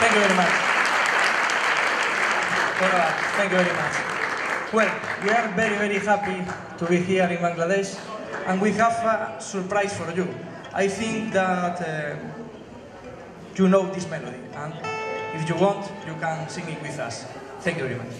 Thank you very much. Thank you very much. Well, we are very, very happy to be here in Bangladesh, and we have a surprise for you. I think that you know this melody, and if you want, you can sing it with us. Thank you very much.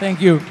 Thank you.